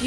Do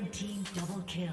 Red team double kill.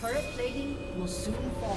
Turret plating will soon fall.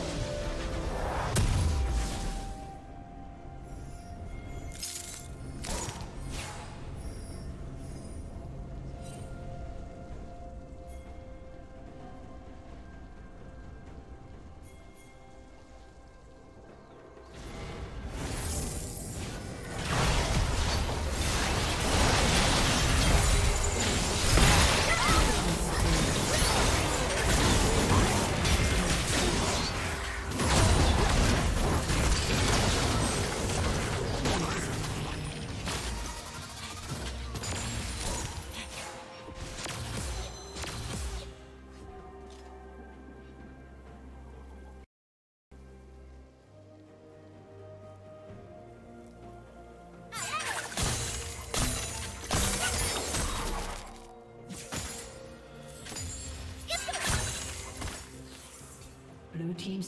Blue team's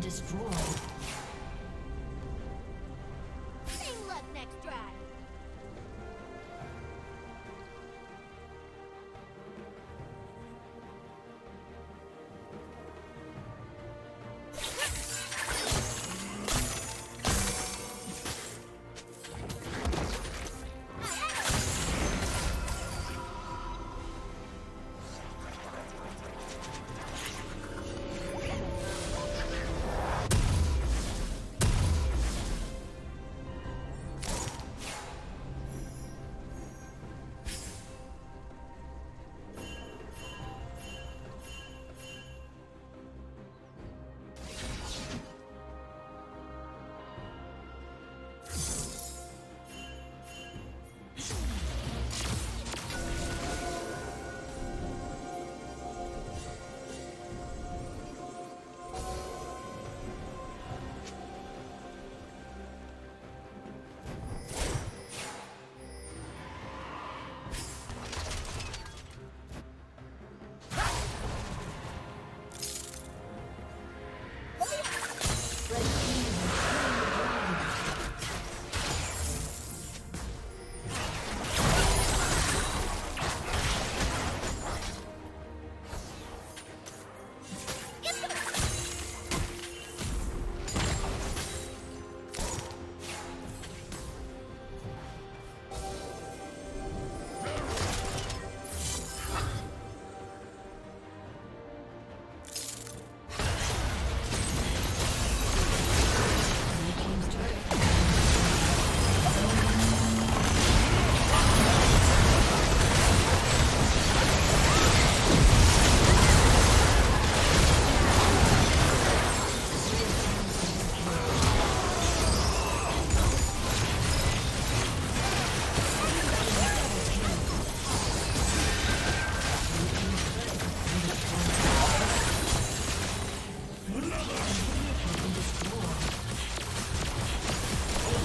Destroyed. Sing luck next drive.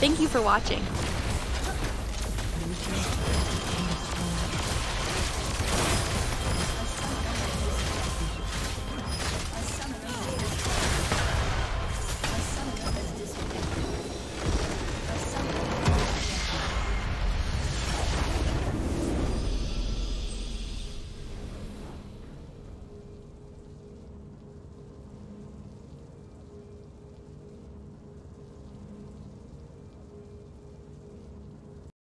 Thank you for watching.